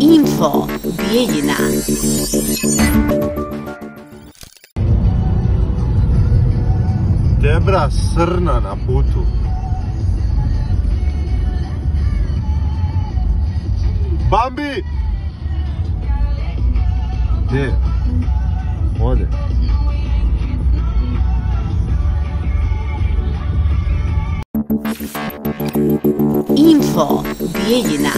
InfoBijeljina. Debra srna na putu. Bambi! Gdje? Ode. InfoBijeljina.